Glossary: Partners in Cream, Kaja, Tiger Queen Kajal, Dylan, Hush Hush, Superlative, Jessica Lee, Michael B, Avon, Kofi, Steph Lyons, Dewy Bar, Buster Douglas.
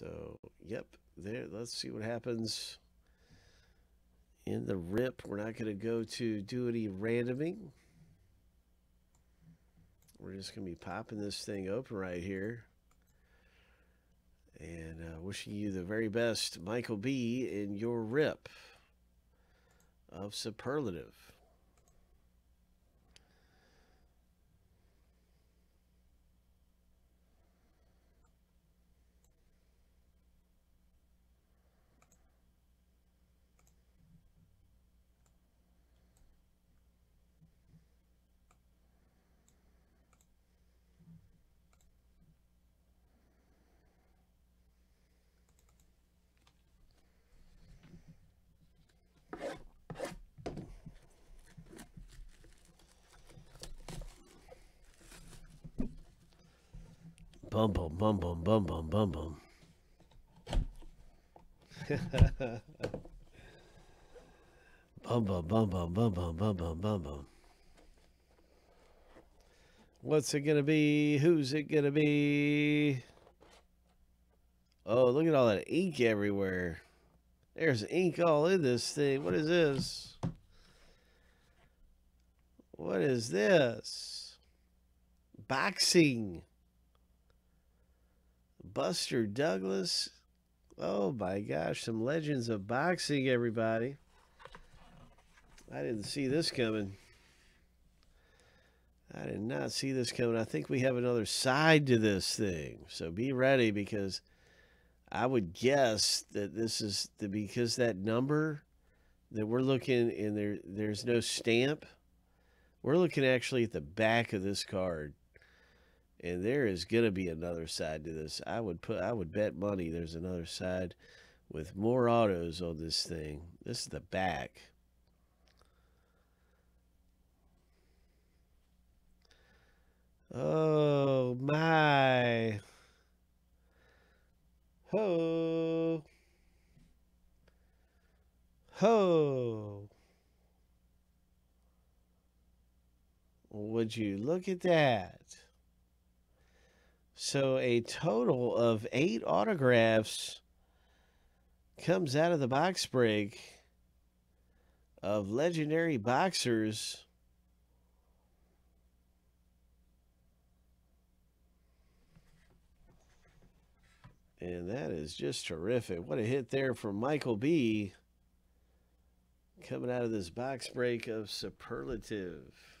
So, yep, there. Let's see what happens in the RIP. We're not going to go to do any randoming. We're just going to be popping this thing open right here. And wishing you the very best, Michael B, in your RIP of Superlative. Bum, bum, bum, bum, bum, bum, bum, bum. Bum, bum, bum, bum, bum, bum, bum, bum, bum, bum. What's it going to be? Who's it going to be? Oh, look at all that ink everywhere. There's ink all in this thing. What is this? What is this? Boxing. Buster Douglas. Oh my gosh, some legends of boxing, everybody. I didn't see this coming. I did not see this coming. I think we have another side to this thing, so be ready, because I would guess that this is the, because that number that we're looking in there, there's no stamp. We're looking actually at the back of this card. And there is going to be another side to this. I would bet money there's another side with more autos on this thing. This is the back. Oh my. Ho. Ho. Would you look at that? So a total of 8 autographs comes out of the box break of legendary boxers. And that is just terrific. What a hit there from Michael B. Coming out of this box break of Superlative.